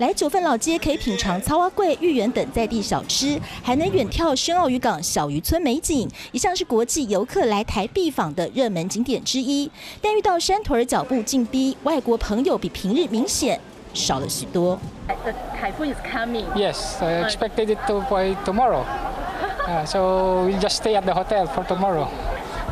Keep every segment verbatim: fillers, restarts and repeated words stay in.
来九份老街可以品尝草仔粿、芋圆等在地小吃，还能远眺深澳渔港小渔村美景，一向是国际游客来台必访的热门景点之一。但遇到山腿脚步进逼，外国朋友比平日明显少了许多。The typhoon is coming. Yes, I expected it to by tomorrow. So we just stay at the hotel for tomorrow.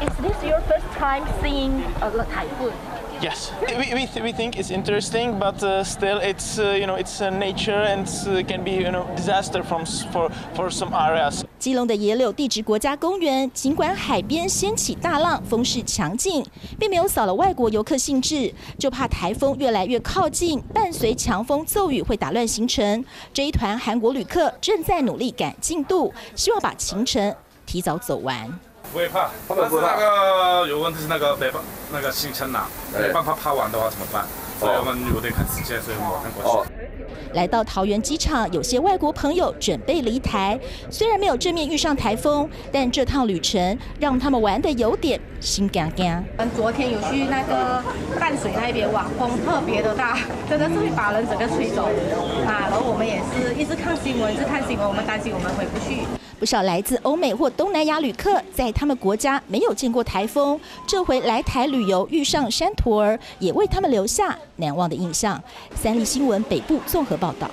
Is this your first time seeing a typhoon? Yes, we we we think it's interesting, but still it's you know it's nature and can be you know disaster from for for some areas. 基隆的野柳地质国家公园，尽管海边掀起大浪，风势强劲，并没有扫了外国游客兴致，就怕台风越来越靠近，伴随强风骤雨会打乱行程。这一团韩国旅客正在努力赶进度，希望把行程提早走完。 不会怕，但是那个有问题是那个没办那个行程呐，没办法爬完的话怎么办？所以我们有点看时间，所以我们看过去。来到桃园机场，有些外国朋友准备离台，虽然没有正面遇上台风，但这趟旅程让他们玩得有点心肝肝。我们昨天有去那个淡水那边玩，风特别的大，真的是会把人整个吹走啊！然后我们也是一直看新闻，一直看新闻，我们担心我们回不去。 不少来自欧美或东南亚旅客，在他们国家没有见过台风，这回来台旅游遇上山陀儿，也为他们留下难忘的印象。三立新闻北部综合报道。